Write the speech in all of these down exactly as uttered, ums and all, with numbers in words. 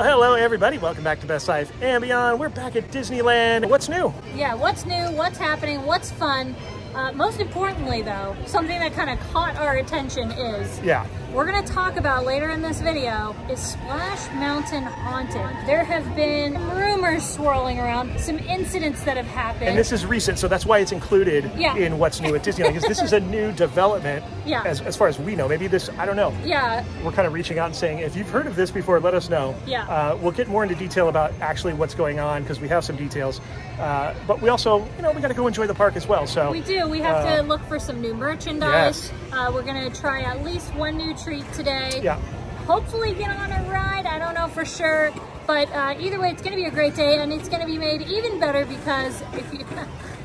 Well, hello everybody. Welcome back to Best Life and Beyond. We're back at Disneyland. What's new? Yeah, what's new, what's happening, what's fun. Uh, most importantly though, something that kind of caught our attention is, yeah, we're gonna talk about later in this video, is Splash Mountain haunted. There have been rumors swirling around, some incidents that have happened. And this is recent, so that's why it's included yeah. in what's new at Disneyland, because this is a new development yeah. as, as far as we know. Maybe this, I don't know. Yeah. We're kind of reaching out and saying, if you've heard of this before, let us know. Yeah. Uh, we'll get more into detail about actually what's going on, because we have some details. Uh, but we also, you know, we gotta go enjoy the park as well, so. We do. We have uh, to look for some new merchandise. Yes. Uh, we're gonna try at least one new treat today. Yeah. Hopefully get on a ride. I don't know for sure, but uh, either way, it's gonna be a great day, and it's gonna be made even better because if you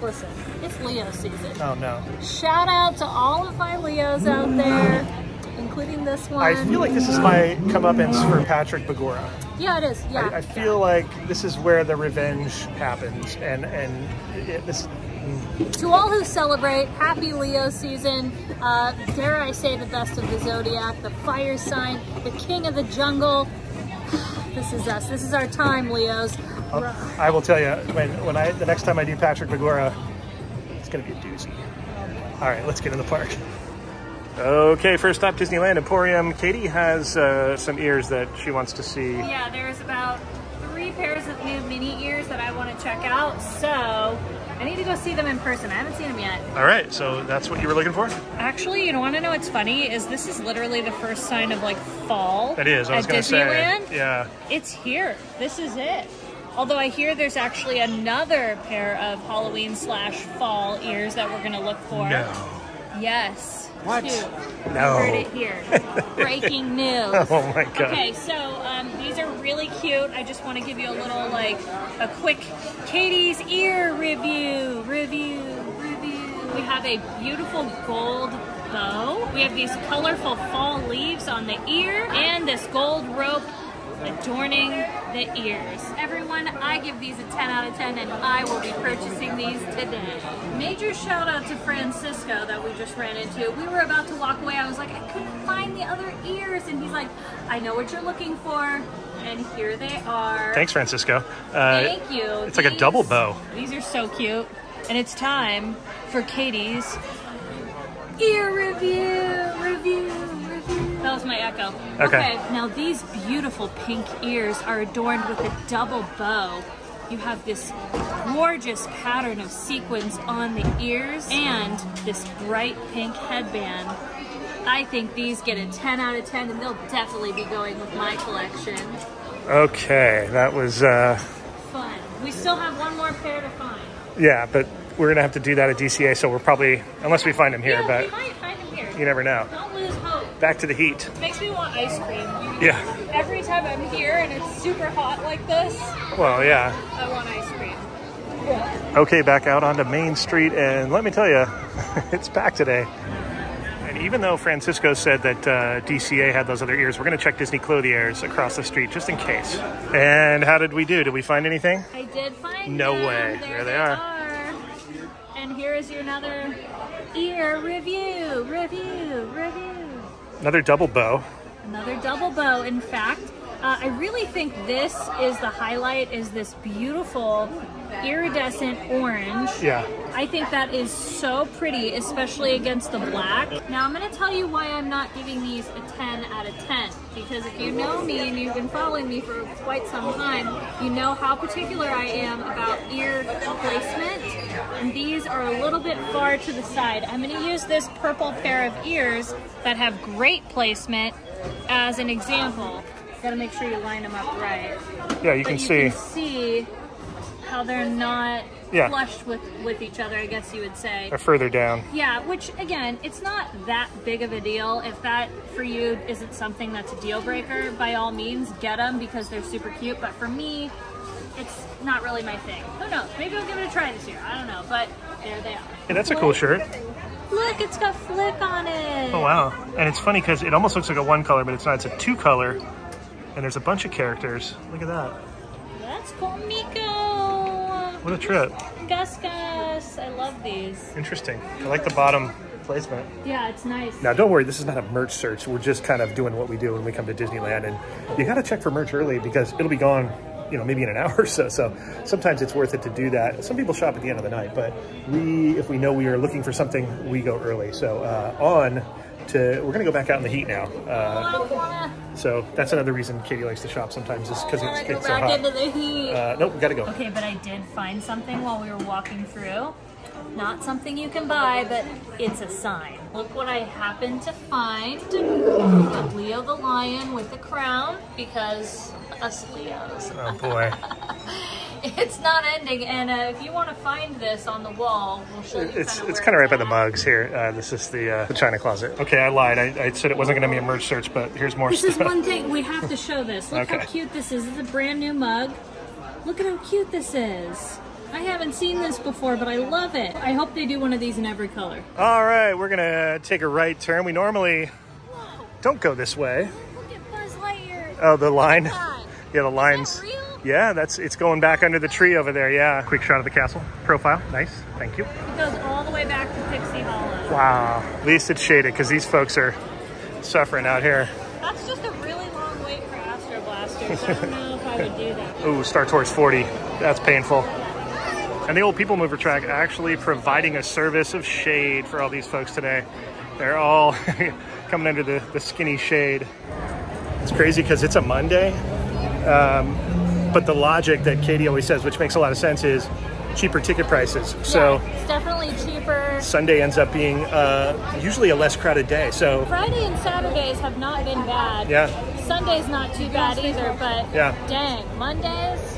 listen, it's Leo season. Oh no! Shout out to all of my Leos out there, including this one. I feel like this is my comeuppance for Patrick Begora. Yeah, it is. Yeah. I, I feel yeah. like this is where the revenge happens, and and it, this. To all who celebrate, happy Leo season. Uh, dare I say the best of the zodiac, the fire sign, the king of the jungle. This is us. This is our time, Leos. I'll, I will tell you, when, when I the next time I do Patrick Begora, it's going to be a doozy. All right, let's get in the park. Okay, first stop, Disneyland Emporium. Katie has uh, some ears that she wants to see. Yeah, there's about three pairs of new mini ears that I want to check out, so I need to go see them in person. I haven't seen them yet. All right, so that's what you were looking for? Actually, you know, want to know what's funny is this is literally the first sign of like fall. It is. I was going to say. Disneyland. Yeah. It's here. This is it. Although I hear there's actually another pair of Halloween slash fall ears that we're going to look for. No. Yes. What? Two. No. You heard it here. Breaking news. Oh my god. Okay, so um, these are really cute. I just want to give you a little, like, a quick Katie's ear review. Review. Review. We have a beautiful gold bow. We have these colorful fall leaves on the ear and this gold rope adorning the ears. Everyone, I give these a ten out of ten and I will be purchasing these today. Major shout out to Francisco that we just ran into. We were about to walk away. I was like, I couldn't find the other ears. And he's like, I know what you're looking for. And here they are. Thanks, Francisco. Uh, Thank you. It's these, like a double bow. These are so cute. And it's time for Katie's ear review, review. That was my echo. Okay. Okay. Now these beautiful pink ears are adorned with a double bow. You have this gorgeous pattern of sequins on the ears and this bright pink headband. I think these get a ten out of ten and they'll definitely be going with my collection. Okay, that was uh... fun. We still have one more pair to find. Yeah, but we're gonna have to do that at D C A, so we're probably, unless we find them here, yeah, but we might find them here. You never know. Don't lose hope. Back to the heat. It makes me want ice cream. Yeah. Every time I'm here and it's super hot like this. Well, yeah. I want ice cream. Yeah. Okay, back out onto Main Street, and let me tell you, it's packed today. And even though Francisco said that uh, D C A had those other ears, we're going to check Disney Clothiers across the street just in case. And how did we do? Did we find anything? I did find No them. way. There, there they, they are. are. And here is your another ear review, review, review. Another double bow. Another double bow, in fact. Uh, I really think this is the highlight, is this beautiful iridescent orange. Yeah. I think that is so pretty, especially against the black. Now I'm gonna tell you why I'm not giving these a ten out of ten, because if you know me and you've been following me for quite some time, you know how particular I am about ear placement, and these are a little bit far to the side. I'm gonna use this purple pair of ears that have great placement as an example. Gotta make sure you line them up right. Yeah, you but can you see. Can see how they're not yeah. flushed with with each other. I guess you would say. Or further down. Yeah, which again, it's not that big of a deal. If that for you isn't something that's a deal breaker, by all means, get them because they're super cute. But for me, it's not really my thing. Who knows? Maybe I'll give it a try this year. I don't know. But there they are. Hey, that's a cool shirt. Look, it's got Flick on it. Oh wow! And it's funny because it almost looks like a one color, but it's not. It's a two color. And there's a bunch of characters. Look at that. That's cool, Miko. What a trip. Gus Gus. I love these. Interesting. I like the bottom placement. Yeah, it's nice. Now, don't worry, this is not a merch search. We're just kind of doing what we do when we come to Disneyland. And you got to check for merch early because it'll be gone, you know, maybe in an hour or so. So sometimes it's worth it to do that. Some people shop at the end of the night, but we, if we know we are looking for something, we go early. So uh, on to, we're going to go back out in the heat now. Uh, so that's another reason Katie likes to shop sometimes is because it's, it's so hot. Uh, nope, we got to go. Okay, but I did find something while we were walking through. Not something you can buy, but it's a sign. Look what I happened to find. Leo the lion with a crown, because us Leos. Oh boy. It's not ending, and uh, if you want to find this on the wall, we'll show you. It's kind of it's kind of right by the mugs here. Uh, this is the, uh, the china closet. Okay, I lied. I, I said it wasn't going to be a merch search, but here's more this stuff. This is one thing. We have to show this. Look okay. how cute this is. This is a brand new mug. Look at how cute this is. I haven't seen this before, but I love it. I hope they do one of these in every color. All right, we're going to take a right turn. We normally Whoa. don't go this way. Look at Buzz Lightyear. Oh, the line. Oh, yeah, the lines. Is that real? Yeah, that's, it's going back under the tree over there, yeah. Quick shot of the castle. Profile, nice, thank you. It goes all the way back to Pixie Hollow. Wow, at least it's shaded because these folks are suffering out here. That's just a really long wait for Astro Blasters. So I don't know if I would do that. Ooh, Star Tours forty, that's painful. And the old people mover track actually providing a service of shade for all these folks today. They're all coming under the, the skinny shade. It's crazy because it's a Monday, um, but the logic that Katie always says, which makes a lot of sense, is cheaper ticket prices. Yeah, so it's definitely cheaper. Sunday ends up being uh, usually a less crowded day. So Friday and Saturdays have not been bad. Yeah. Sunday's not too bad either, but yeah. dang, Mondays.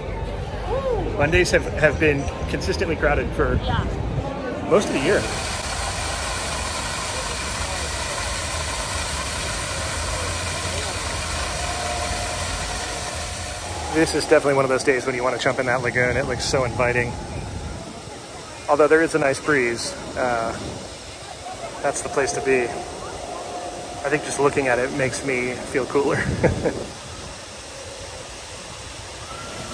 Mondays have, have been consistently crowded for yeah. most of the year. This is definitely one of those days when you want to jump in that lagoon. It looks so inviting. Although there is a nice breeze. Uh, that's the place to be. I think just looking at it makes me feel cooler.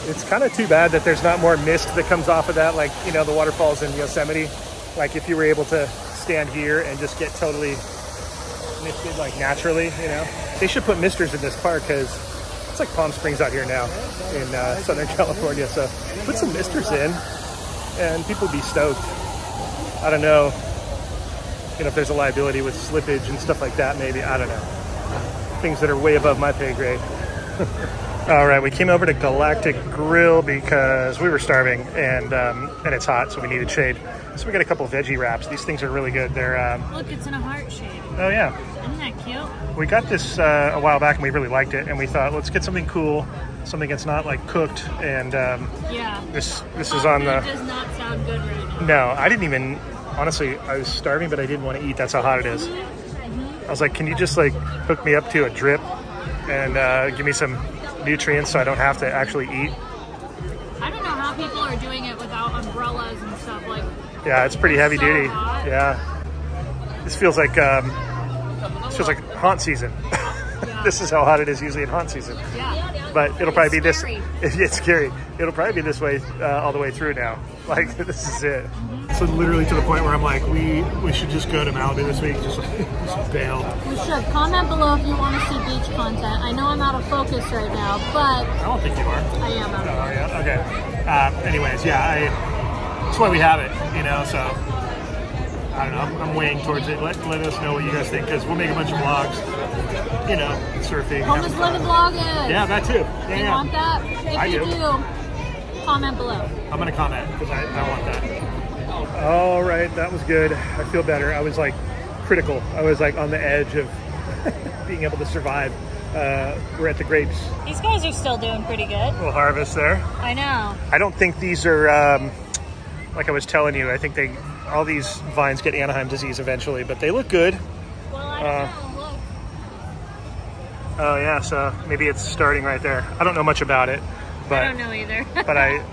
It's kind of too bad that there's not more mist that comes off of that, like, you know, the waterfalls in Yosemite. Like if you were able to stand here and just get totally misted, like naturally, you know. They should put misters in this park because it's like Palm Springs out here now in uh, Southern California. So put some misters in and people would be stoked. I don't know, you know, if there's a liability with slippage and stuff like that, maybe, I don't know. Things that are way above my pay grade. All right, we came over to Galactic Grill because we were starving and um, and it's hot, so we needed shade. So we got a couple veggie wraps. These things are really good. They're um, look, it's in a heart shape. Oh yeah, isn't that cute? We got this uh, a while back and we really liked it, and we thought let's get something cool, something that's not like cooked. And um, yeah, this this is on the. It does not sound good right now. No, I didn't even honestly. I was starving, but I didn't want to eat. That's how hot it is. Mm-hmm. I was like, can you just like hook me up to a drip and uh, give me some nutrients so I don't have to actually eat. I don't know how people are doing it without umbrellas and stuff. Like, yeah, it's pretty heavy duty. Hot. Yeah, this feels like um, this feels like haunt season. Yeah. This is how hot it is usually in haunt season. Yeah, but it'll probably it's be scary. this. It's scary. It'll probably be this way uh, all the way through now. Like this is it. So literally to the point where I'm like, we we should just go to Malibu this week, just, just bail. We should. Comment below if you want to see beach content. I know I'm out of focus right now, but I don't think you are. I am out of focus. Oh, yeah? Okay. Um, anyways, yeah, I, that's why we have it, you know. So I don't know. I'm, I'm weighing towards it. Let let us know what you guys think, because we'll make a bunch of vlogs. You know, surfing. Home is living vlogging. Yeah, that too. Yeah, you yeah. want that? If I you do. do, comment below. I'm gonna comment because I, I want that. All right, that was good. I feel better. I was like critical. I was like on the edge of being able to survive. Uh, we're at the grapes. These guys are still doing pretty good. A little harvest there. I know. I don't think these are, um, like I was telling you, I think they all these vines get Anaheim disease eventually, but they look good. Well, I don't uh, know. Look. Oh, yeah, so maybe it's starting right there. I don't know much about it. But, I don't know either. But I...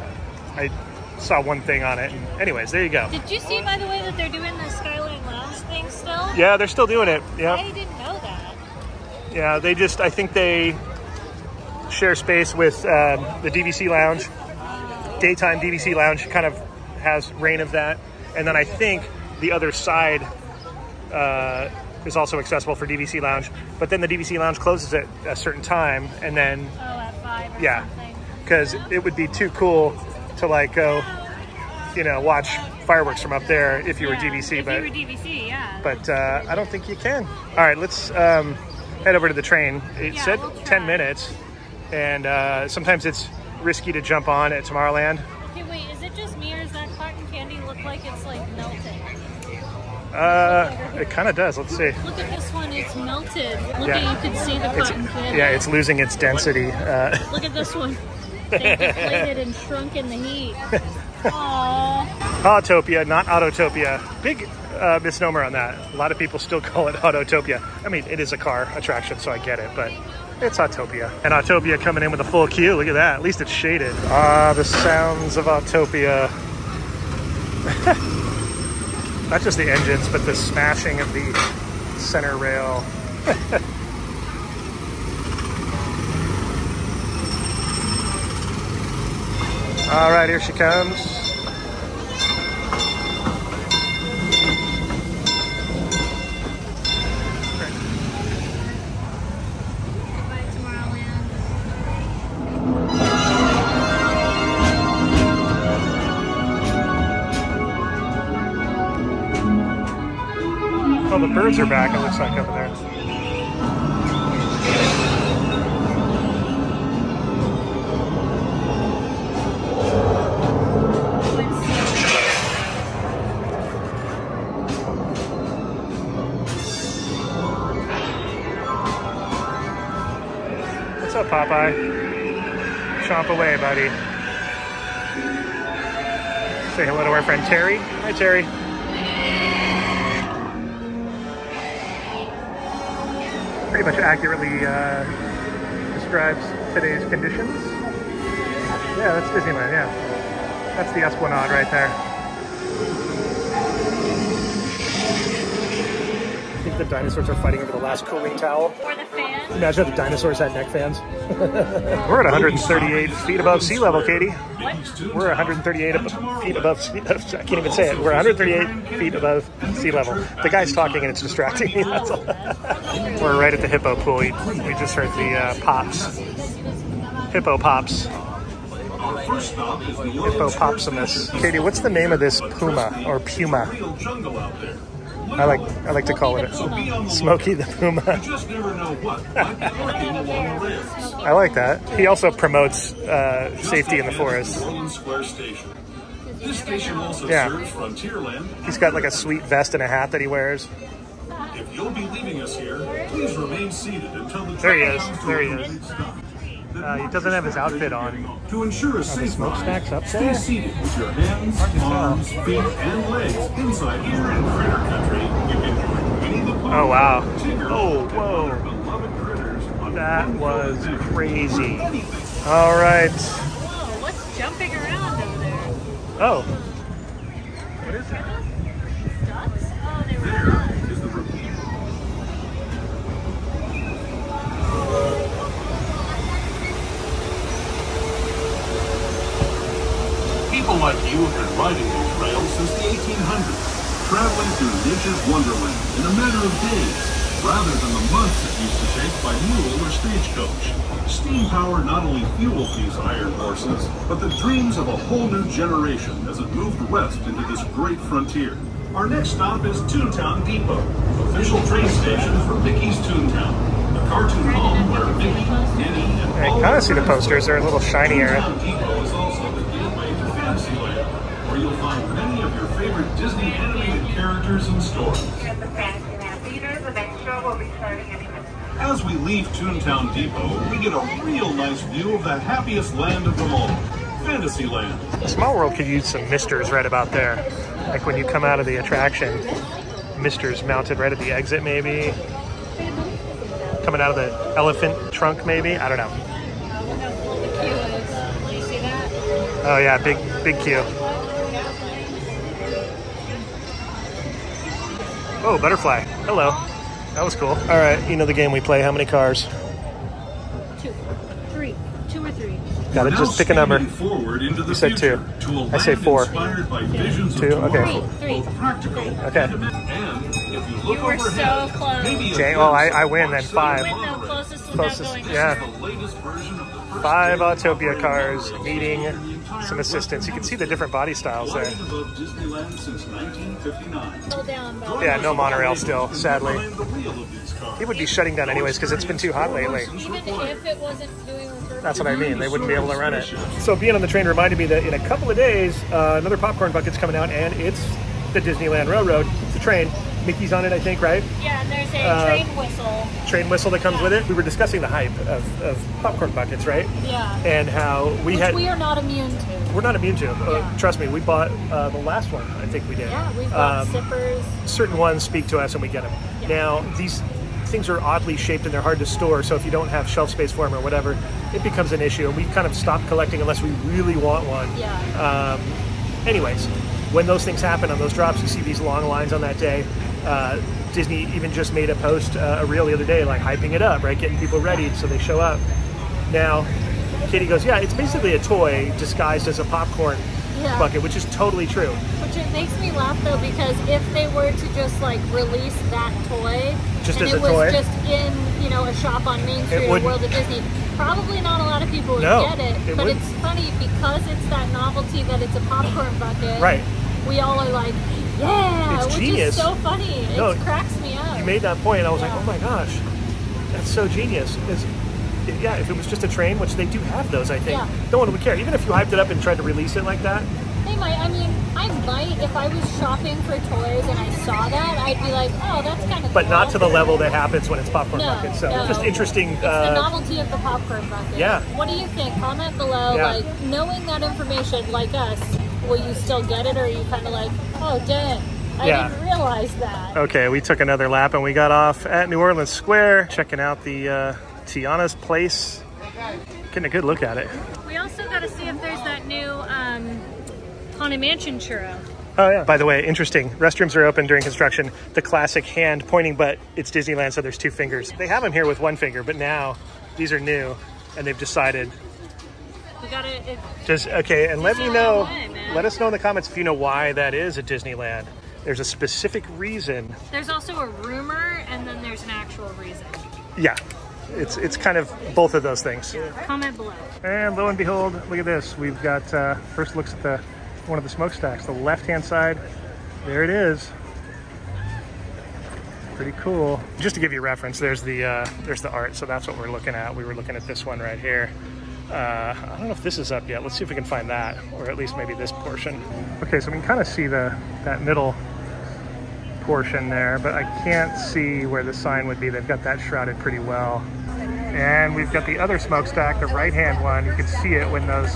I saw one thing on it. Anyways, there you go. Did you see, by the way, that they're doing the Skyline Lounge thing still? Yeah, they're still doing it. Yeah. I didn't know that. Yeah, they just, I think they share space with um, the D V C Lounge. Daytime D V C Lounge kind of has reign of that. And then I think the other side uh, is also accessible for D V C Lounge. But then the D V C Lounge closes at a certain time, and then oh, at five or yeah, because it would be too cool to like go, you know, watch fireworks from up there if you yeah, were D V C. If but you were D V C, yeah. But uh, I don't think you can. All right, let's um, head over to the train. It yeah, said we'll ten minutes, and uh, sometimes it's risky to jump on at Tomorrowland. Okay, wait, is it just me or does that cotton candy look like it's like melting? Uh, it kind of does. Let's see. Look at this one. It's melted. Look yeah. at you can see the cotton it's, candy. Yeah, it's losing its density. Uh, Look at this one. They deflated and shrunk in the heat. Aww. Autopia, not Autotopia. Big uh, misnomer on that. A lot of people still call it Autotopia. I mean, it is a car attraction, so I get it, but it's Autopia. And Autopia coming in with a full queue. Look at that. At least it's shaded. Ah, the sounds of Autopia. Not just the engines, but the smashing of the center rail. All right, here she comes. The birds are back, it looks like, over there. What's up, Popeye? Chomp away, buddy. Say hello to our friend Terry. Hi, Terry. Pretty much accurately uh, describes today's conditions. Yeah, that's Disneyland, yeah. That's the Esplanade right there. I think the dinosaurs are fighting over the last cooling towel. Or the fans. Imagine if the dinosaurs had neck fans. We're at one hundred thirty-eight feet above sea level, Katie. What? We're one hundred thirty-eight ab feet above sea level. I can't even say it. We're one hundred thirty-eight feet above sea level. The guy's talking and it's distracting me, that's all. We're right at the hippo pool. We, we just heard the uh, pops. Hippo pops. Hippo popsimus. Katie, what's the name of this puma or puma? I like I like to call it a Smokey the Puma. I like that. He also promotes uh, safety in the forest. Yeah. He's got like a sweet vest and a hat that he wears. If you'll be leaving us here, please remain seated until the There he is. There he is. Uh, he doesn't have his outfit on. To ensure a safe smokestacks up there. Stay seated with your hands, arms, feet, and legs inside here in Critter Country. You can join Winnie the Pooh, oh wow! Tigger, oh whoa! And other beloved critters on that was crazy. All right. Whoa! What's jumping around over there? Oh. What is that? Ducks? Oh, they were. There. People like you have been riding these rails since the eighteen hundreds, traveling through nature's wonderland in a matter of days, rather than the months it used to take by mule or stagecoach. Steam power not only fueled these iron horses, but the dreams of a whole new generation as it moved west into this great frontier. Our next stop is Toontown Depot, official train station for Mickey's Toontown, a cartoon home where Mickey, Minnie, and I all I kind of see the posters. They're a little shinier. Where you'll find many of your favorite Disney animated characters and stories. As we leave Toontown Depot, we get a real nice view of the happiest land of them all, Fantasyland. Small World could use some misters right about there. Like when you come out of the attraction, misters mounted right at the exit maybe. Coming out of the elephant trunk maybe, I don't know. Oh yeah, big, big queue. Oh, butterfly. Hello. That was cool. All right, you know the game we play. How many cars? Two. Three. Two or three. Got it. Just pick a number. You said two. I say four. Two? Okay. Three. Okay. if you look you were overhead, so close. Maybe Jay, oh, I, I win then five. You win the closest closest yeah. Five Autopia cars needing some assistance. You can see the different body styles there. Yeah, no monorail still, sadly. It would be shutting down anyways because it's been too hot lately. That's what I mean. They wouldn't be able to run it. So being on the train reminded me that in a couple of days, uh, another popcorn bucket's coming out, and it's the Disneyland Railroad. It's a train. Mickey's on it, I think, right? Yeah, and there's a uh, train whistle. Train whistle that comes yeah. with it. We were discussing the hype of, of popcorn buckets, right? Yeah. And how we Which had... we are not immune to. We're not immune to them. Yeah. Uh, trust me, we bought uh, the last one, I think we did. Yeah, we bought um, zippers. Certain ones speak to us and we get them. Yeah. Now, these things are oddly shaped and they're hard to store, so if you don't have shelf space for them or whatever, it becomes an issue. And we kind of stopped collecting unless we really want one. Yeah. Um, anyways, when those things happen on those drops, you see these long lines on that day. Uh, Disney even just made a post, uh, a reel the other day, like hyping it up, right? Getting people ready so they show up. Now, Katie goes, yeah, it's basically a toy disguised as a popcorn yeah. bucket, which is totally true. Which it makes me laugh, though, because if they were to just, like, release that toy, just and as it a was toy? Just in, you know, a shop on Main Street in the World of Disney, probably not a lot of people would no, get it. it but wouldn't. It's funny because it's that novelty that it's a popcorn bucket. Right. We all are like, yeah, it's which genius. Is so funny. It no, cracks me up. You made that point, and I was yeah. like, oh my gosh, that's so genius. It's, it, yeah, if it was just a train, which they do have those, I think, yeah. no one would care. Even if you hyped it up and tried to release it like that. They might. I mean, I might. If I was shopping for toys and I saw that, I'd be like, oh, that's kind of But cool. not to the level that happens when it's popcorn no, bucket. So no. just interesting. It's uh, the novelty of the popcorn bucket. Yeah. What do you think? Comment below. Yeah. Like, knowing that information, like us, will you still get it, or are you kind of like, oh, dang, I yeah. didn't realize that. Okay, we took another lap, and we got off at New Orleans Square, checking out the uh, Tiana's Place, getting a good look at it. We also got to see if there's that new um, Haunted Mansion churro. Oh, yeah. By the way, interesting. Restrooms are open during construction. The classic hand pointing, but it's Disneyland, so there's two fingers. They have them here with one finger, but now these are new, and they've decided... We gotta, it, just okay, and let me know. Why, let us know in the comments if you know why that is at Disneyland. There's a specific reason. There's also a rumor, and then there's an actual reason. Yeah, it's it's kind of both of those things. Comment below. And lo and behold, look at this. We've got uh, first looks at the one of the smokestacks, the left-hand side. There it is. Pretty cool. Just to give you reference, there's the uh, there's the art. So that's what we're looking at. We were looking at this one right here. Uh, I don't know if this is up yet. Let's see if we can find that, or at least maybe this portion. Okay, so we can kind of see the that middle portion there, but I can't see where the sign would be. They've got that shrouded pretty well. And we've got the other smokestack, the right-hand one. You can see it when those,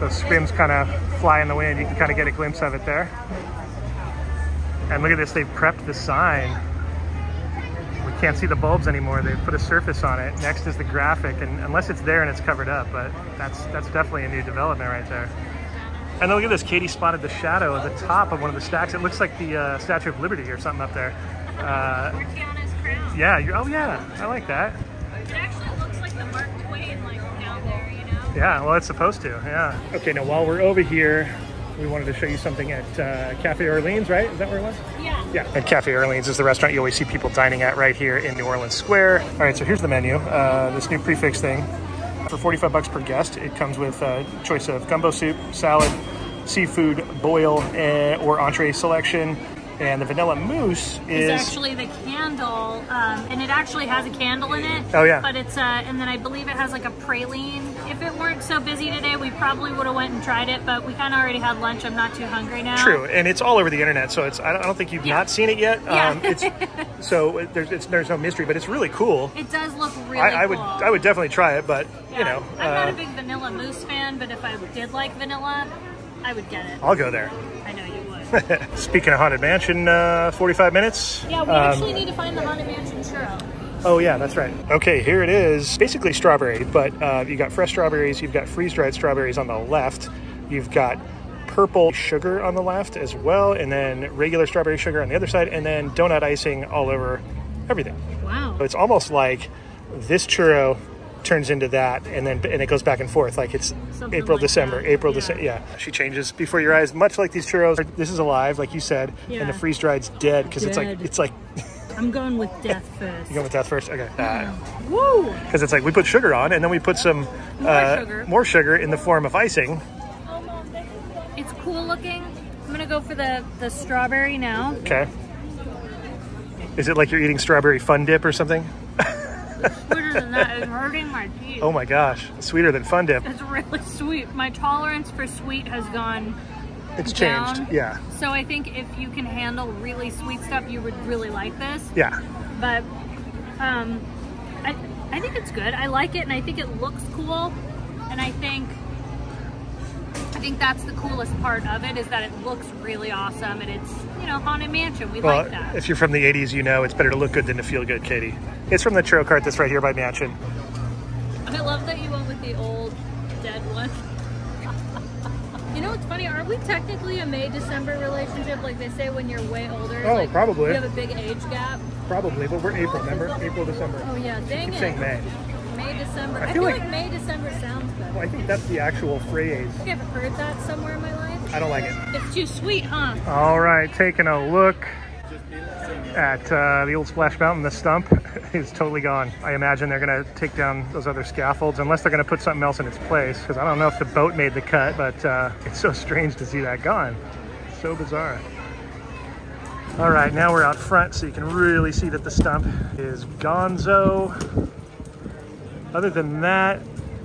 those scrims kind of fly in the wind. You can kind of get a glimpse of it there. And look at this, they've prepped the sign. Can't see the bulbs anymore. They've put a surface on it. Next is the graphic, and unless it's there and it's covered up, but that's that's definitely a new development right there. And look at this, Katie spotted the shadow at the top of one of the stacks. It looks like the uh, Statue of Liberty or something up there. Uh, or Tiana's crown. Yeah, you're, oh yeah, I like that. It actually looks like the Mark Twain like down there, you know? Yeah, well it's supposed to, yeah. Okay, now while we're over here, we wanted to show you something at uh, Cafe Orleans, right? Is that where it was? Yeah. Yeah. And Cafe Orleans is the restaurant you always see people dining at right here in New Orleans Square. All right, so here's the menu. Uh, this new prefix thing. For forty-five bucks per guest, it comes with a choice of gumbo soup, salad, seafood, boil, eh, or entree selection. And the vanilla mousse is... It's actually the candle, um, and it actually has a candle in it. Oh, yeah. But it's, uh, and then I believe it has like a praline. If it weren't so busy today, we probably would have went and tried it, but we kind of already had lunch. I'm not too hungry now. True, and it's all over the internet, so it's I don't think you've yeah. not seen it yet. Yeah. Um, it's, so there's, it's, there's no mystery, but it's really cool. It does look really I, I cool. Would, I would definitely try it, but, yeah, you know. I'm uh, not a big vanilla mousse fan, but if I did like vanilla, I would get it. I'll go there. I know you. Speaking of Haunted Mansion, uh, forty-five minutes. Yeah, we um, actually need to find the Haunted Mansion churro. Oh yeah, that's right. Okay, here it is. Basically strawberry, but uh, you got fresh strawberries, you've got freeze-dried strawberries on the left, you've got purple sugar on the left as well, and then regular strawberry sugar on the other side, and then donut icing all over everything. Wow. It's almost like this churro turns into that, and then and it goes back and forth. Like it's Something April, like December, that. April, yeah. December. Yeah, she changes before your eyes, much like these churros. This is alive, like you said, yeah. and the freeze dried's dead because it's like it's like. I'm going with death first. You going with death first? Okay. Uh, Woo! Because it's like we put sugar on, and then we put some more, uh, sugar. more sugar in the form of icing. It's cool looking. I'm gonna go for the the strawberry now. Okay. Is it like you're eating strawberry fun dip or something? It's sweeter than that. It's hurting my teeth. Oh my gosh! It's sweeter than fun dip. It's really sweet. My tolerance for sweet has gone. It's down. Changed. Yeah. So I think if you can handle really sweet stuff, you would really like this. Yeah. But um, I I think it's good. I like it, and I think it looks cool. And I think I think that's the coolest part of it, is that it looks really awesome, and it's, you know, Haunted Mansion. We well, like that. If you're from the eighties, you know it's better to look good than to feel good, Katie. It's from the churro cart that's right here by Mansion. I love that you went with the old dead one. You know what's funny? Aren't we technically a May-December relationship? Like they say when you're way older. Oh, like, probably. You have a big age gap. Probably, but we're April, remember? April, December. Oh, yeah. Dang it. Keep saying May. May-December. I, I feel like, like May-December sounds better. Well, I think that's the actual phrase. I think I've heard that somewhere in my life. I don't like it. It's too sweet, huh? All right, taking a look at uh, the old Splash Mountain. The stump is totally gone. I imagine they're gonna take down those other scaffolds unless they're gonna put something else in its place, because I don't know if the boat made the cut, but uh, it's so strange to see that gone. It's so bizarre. All right, now we're out front, so you can really see that the stump is gonzo. Other than that,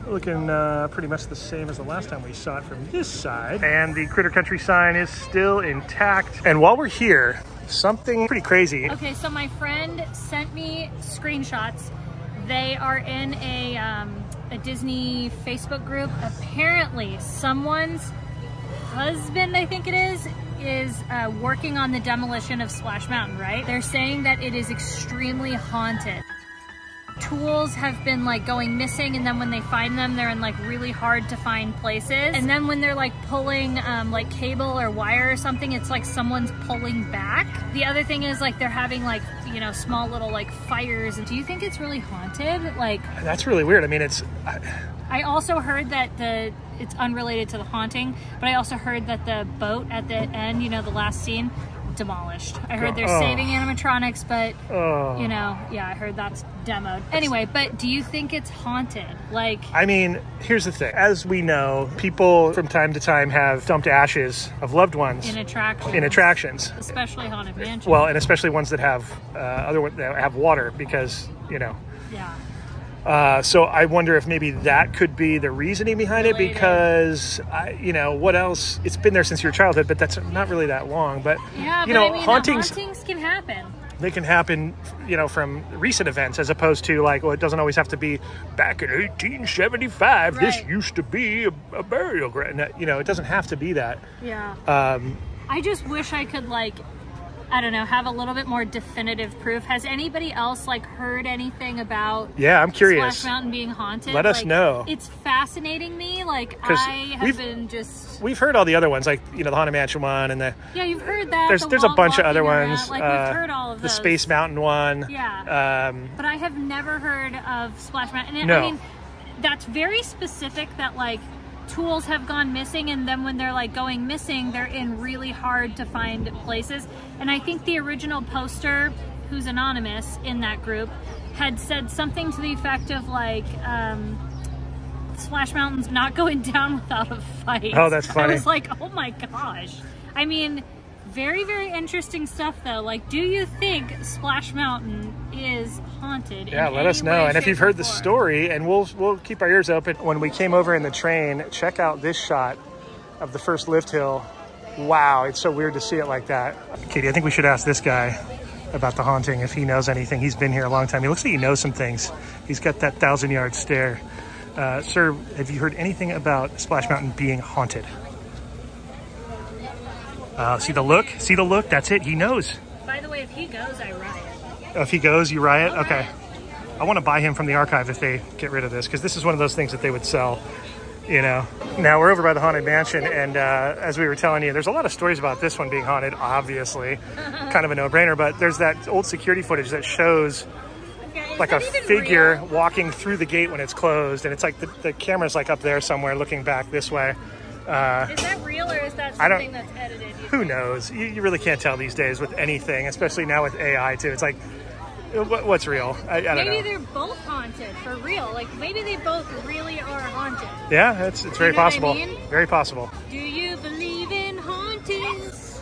looking uh, pretty much the same as the last time we saw it from this side. And the Critter Country sign is still intact. And while we're here, something pretty crazy. Okay, so my friend sent me screenshots. They are in a, um, a Disney Facebook group. Apparently someone's husband, I think it is, is uh, working on the demolition of Splash Mountain, right? They're saying that it is extremely haunted. Tools have been like going missing, and then when they find them, they're in like really hard to find places. And then when they're like pulling um, like cable or wire or something, it's like someone's pulling back. The other thing is like they're having like, you know, small little like fires. And do you think it's really haunted? Like, that's really weird. I mean, it's. I... I also heard that the it's unrelated to the haunting, but I also heard that the boat at the end, you know, the last scene, demolished. I heard they're oh. saving animatronics, but oh. you know, yeah, I heard that's demoed. Anyway, but do you think it's haunted? Like, I mean, here's the thing. As we know, people from time to time have dumped ashes of loved ones in attractions, in attractions. especially Haunted Mansion. Well, and especially ones that have uh, other ones that have water, because you know. Yeah. Uh, so I wonder if maybe that could be the reasoning behind Related. it, because, I, you know, what else? It's been there since your childhood, but that's not really that long. But, yeah, you but know, I mean, hauntings, hauntings can happen. They can happen, you know, from recent events, as opposed to like, well, it doesn't always have to be back in eighteen seventy-five. Right. This used to be a, a burial ground. You know, it doesn't have to be that. Yeah. Um, I just wish I could like... I don't know, have a little bit more definitive proof. Has anybody else like heard anything about yeah, I'm curious. Splash Mountain being haunted? Let us like, know. It's fascinating me. Like I have been just We've heard all the other ones, like, you know, the Haunted Mansion one and the Yeah, you've heard that. There's the there's a bunch of other ones. Like uh, we've heard all of those. The Space Mountain one. Yeah. Um But I have never heard of Splash Mountain. And no. I mean, that's very specific that like tools have gone missing, and then when they're like going missing, they're in really hard to find places. And I think the original poster, who's anonymous in that group, had said something to the effect of like um Splash Mountain's not going down without a fight. Oh, that's funny. I was like, oh my gosh. I mean, very very interesting stuff though. Like, do you think Splash Mountain is haunted? Yeah, let us know. And if you've heard the story, and we'll we'll keep our ears open. When we came over in the train, check out this shot of the first lift hill. Wow, it's so weird to see it like that. Katie, I think we should ask this guy about the haunting, if he knows anything. He's been here a long time. He looks like he knows some things. He's got that thousand yard stare. Uh, sir, have you heard anything about Splash Mountain being haunted? Uh, see the look? See the look? That's it. He knows. By the way, if he goes, I riot. If he goes, you riot? I'll okay. Riot. I want to buy him from the archive if they get rid of this, because this is one of those things that they would sell, you know. Now, we're over by the Haunted Mansion, and uh, as we were telling you, there's a lot of stories about this one being haunted, obviously. Kind of a no-brainer, but there's that old security footage that shows... Okay. like a figure walking through the gate when it's closed, and it's like the, the camera's like up there somewhere looking back this way. Uh, is that real or is that something that's edited? Who knows? You, you really can't tell these days with anything, especially now with A I too. It's like, what, what's real? I, I don't know. Maybe they're both haunted for real. Like maybe they both really are haunted. Yeah, it's it's very possible. I mean? Very possible. Do you believe in hauntings?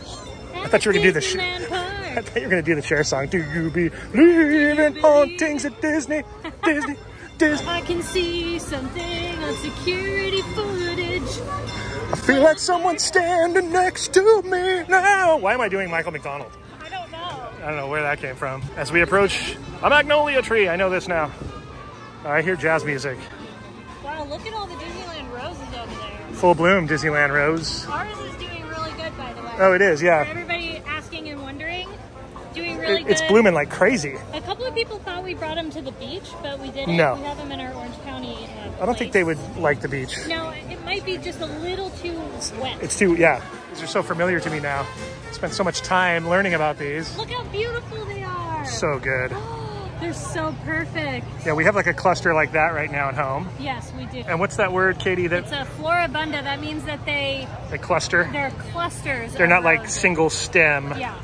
I thought you were gonna do the sh I thought you were gonna do the Cher song. Do you believe in hauntings at Disney? Disney. Disney. I can see something on security footage. I feel like someone's standing next to me now. Why am I doing Michael McDonald? I don't know. I don't know where that came from. As we approach a magnolia tree, I know this now. I hear jazz music. Wow, look at all the Disneyland roses over there. Full bloom Disneyland rose. Ours is doing really good, by the way. Oh, it is, yeah. For everybody asking and wondering, doing really it, good. It's blooming like crazy. A couple of people thought we brought them to the beach, but we didn't. No. We have them in our Orange County uh, place. I don't think they would like the beach. No. Might be just a little too wet. It's too, yeah. These are so familiar to me now. I spent so much time learning about these. Look how beautiful they are. So good. Oh, they're so perfect. Yeah, we have like a cluster like that right now at home. Yes, we do. And what's that word, Katie? That it's a floribunda. That means that they... They cluster. They're clusters. They're not like single stem. Yeah.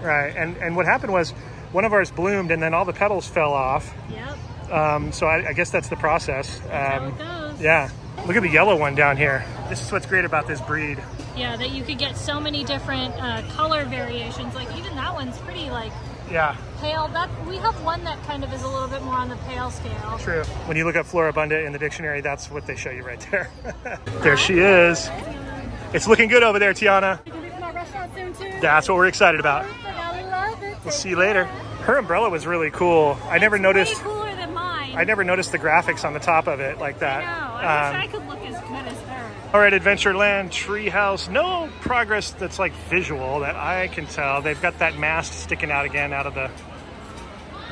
Right. And, and what happened was one of ours bloomed and then all the petals fell off. Yep. Um, so I, I guess that's the process. That's um, how it goes. Yeah. Look at the yellow one down here. This is what's great about this breed. Yeah, that you could get so many different uh, color variations. Like even that one's pretty like yeah. pale. That, we have one that kind of is a little bit more on the pale scale. True. When you look up Floribunda in the dictionary, that's what they show you right there. There she is. It's looking good over there, Tiana. We're gonna be from our restaurant soon too. That's what we're excited about. I love it. We'll see you later. Her umbrella was really cool. It's I never noticed. Way cooler than mine. I never noticed the graphics on the top of it like that. I know. I um, wish I could look as good as her. All right, Adventureland Treehouse. No progress that's like visual that I can tell. They've got that mast sticking out again out of the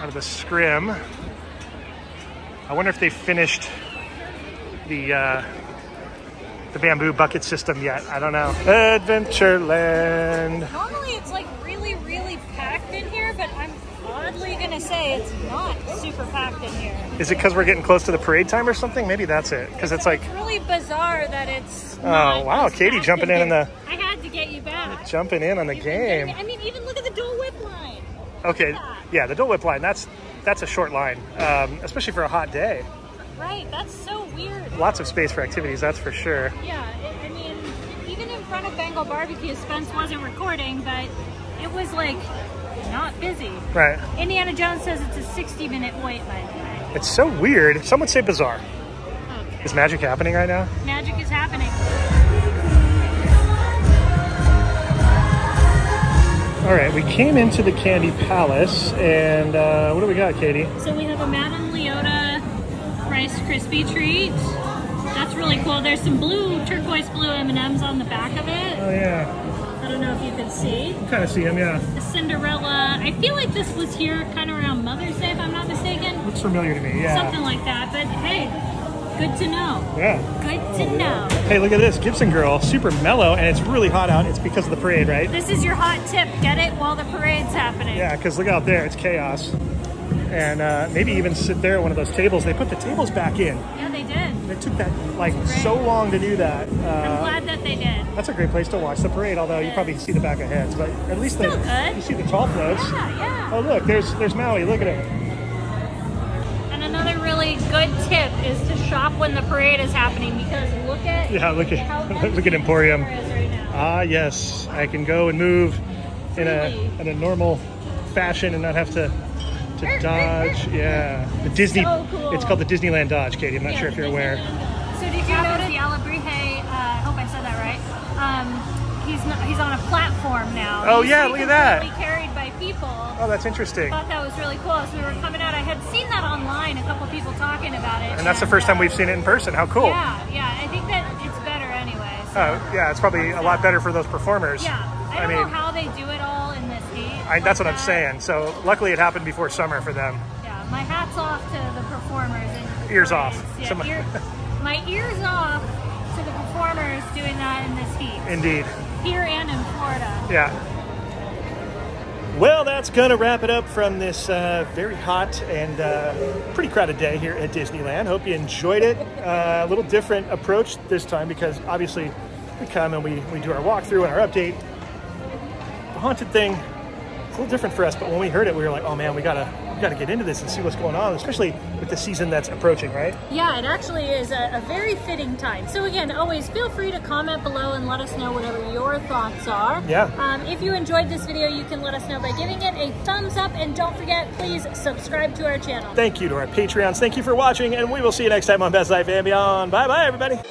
out of the scrim. I wonder if they finished the uh, the bamboo bucket system yet. I don't know. Adventureland. Normally it's like really, really packed in here, but I'm oddly gonna say it's not super packed in here. Is it because we're getting close to the parade time or something? Maybe that's it. Because it's like it's really bizarre that it's. Not oh wow, Katie jumping in, in the. I had to get you back. Jumping in on the You've game. I mean, even look at the Dole Whip line. Okay, yeah, the Dole Whip line. That's that's a short line, um, especially for a hot day. Right, that's so weird. Lots of space for activities, that's for sure. Yeah, it, I mean, even in front of Bengal Barbecue, Spence wasn't recording, but it was like. Not busy. Right. Indiana Jones says it's a sixty minute wait, by the way. It's so weird. Some would say bizarre. Okay. Is magic happening right now? Magic is happening. All right, we came into the Candy Palace, and uh, what do we got, Katie? So we have a Madame Leota Rice Krispie treat. That's really cool. There's some blue, turquoise blue M and M's on the back of it. Oh, yeah. I don't know if you can see. Kind of see him, yeah. The Cinderella. I feel like this was here kind of around Mother's Day, if I'm not mistaken. Looks familiar to me, yeah. Something like that, but hey, good to know. Yeah. Good to know. Hey, look at this, Gibson Girl, super mellow, and it's really hot out. It's because of the parade, right? This is your hot tip. Get it while the parade's happening. Yeah, because look out there, it's chaos. And uh, maybe even sit there at one of those tables. They put the tables back in. Yeah, they did. It took that like so long to do that. Uh, I'm glad that they did. That's a great place to watch the parade, although you probably see the back of heads, but at least they, you see the tall floats. Yeah, yeah. Oh look, there's there's Maui. Look at it. And another really good tip is to shop when the parade is happening because look at yeah look at how look at Emporium. Right now. Ah yes, I can go and move in a in a normal fashion and not have to. To dodge, yeah. The Disney, so cool. It's called the Disneyland Dodge, Katie. I'm not yeah, sure if you're Disneyland. Aware. So did you notice the Alabrije? Uh, I hope I said that right. Um, he's not, he's on a platform now. Oh he's yeah, look at that. Carried by people. Oh, that's interesting. I thought that was really cool. As we were coming out, I had seen that online. A couple people talking about it. And, and that's the first uh, time we've seen it in person. How cool. Yeah, yeah. I think that it's better anyway. So. Oh yeah, it's probably a lot better for those performers. Yeah, I don't I mean, know how they do it all. I, that's what I'm saying. So luckily it happened before summer for them. Yeah, my hat's off to the performers. And ears off. Yeah, Some... ear, my ears off to the performers doing that in this heat. Indeed. Here and in Florida. Yeah. Well, that's going to wrap it up from this uh, very hot and uh, pretty crowded day here at Disneyland. Hope you enjoyed it. Uh, a little different approach this time because obviously we come and we, we do our walkthrough and our update. The haunted thing, it's a little different for us, but when we heard it, we were like, oh man, we got to we got to get into this and see what's going on, especially with the season that's approaching, right? Yeah, it actually is a, a very fitting time. So again, always feel free to comment below and let us know whatever your thoughts are. Yeah. Um, if you enjoyed this video, you can let us know by giving it a thumbs up, and don't forget, please subscribe to our channel. Thank you to our Patreons. Thank you for watching, and we will see you next time on Best Life and Beyond. Bye-bye, everybody.